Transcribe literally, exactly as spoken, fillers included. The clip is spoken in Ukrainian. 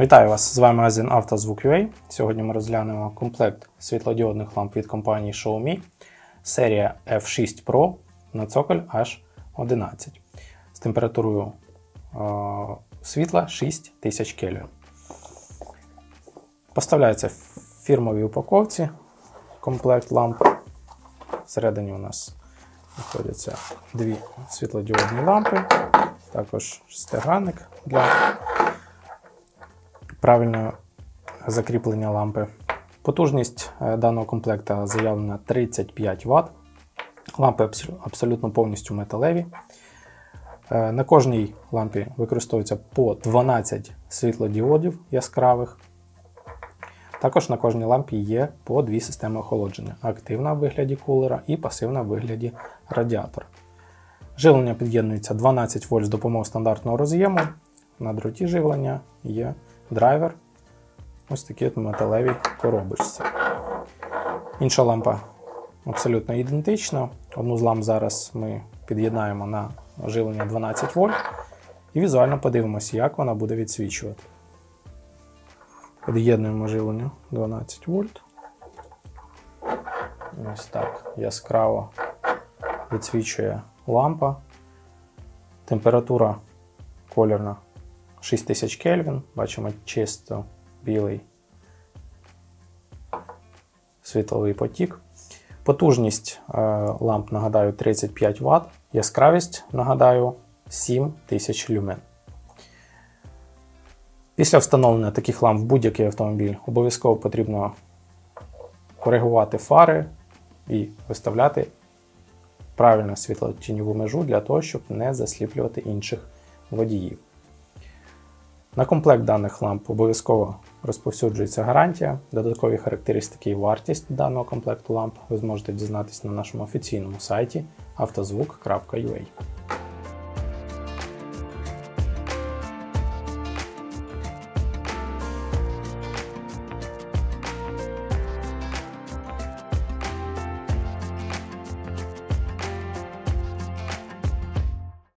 Вітаю вас! З вами Азин Автозвук.ua. Сьогодні ми розглянемо комплект світлодіодних ламп від компанії шоу мі серія еф шість Pro на цоколь аш одинадцять з температурою о, світла шість тисяч Кельвін. Поставляється в фірмовій упаковці комплект ламп. Всередині у нас знаходяться дві світлодіодні лампи, також шестигранник для правильного закріплення лампи. Потужність даного комплекту заявлена тридцять п'ять ватт. Лампи абсолютно повністю металеві. На кожній лампі використовується по дванадцять світлодіодів яскравих. Також на кожній лампі є по дві системи охолодження. Активна в вигляді кулера і пасивна в вигляді радіатора. Живлення під'єднується дванадцять вольт з допомогою стандартного роз'єму. На дроті живлення є драйвер, ось такі от металеві коробочці. Інша лампа абсолютно ідентична. Одну з ламп зараз ми під'єднаємо на живлення дванадцять вольт і візуально подивимося, як вона буде відсвічувати. Під'єднуємо живлення дванадцять вольт. Ось так яскраво відсвічує лампа. Температура кольорна шість тисяч Кельвін, бачимо чисто білий світловий потік. Потужність е, ламп, нагадаю, тридцять п'ять ватт. Яскравість, нагадаю, сім тисяч люмен. Після встановлення таких ламп в будь-який автомобіль обов'язково потрібно коригувати фари і виставляти правильно світло-тіньову межу для того, щоб не засліплювати інших водіїв. На комплект даних ламп обов'язково розповсюджується гарантія. Додаткові характеристики і вартість даного комплекту ламп ви зможете дізнатися на нашому офіційному сайті автозвук крапка ю а.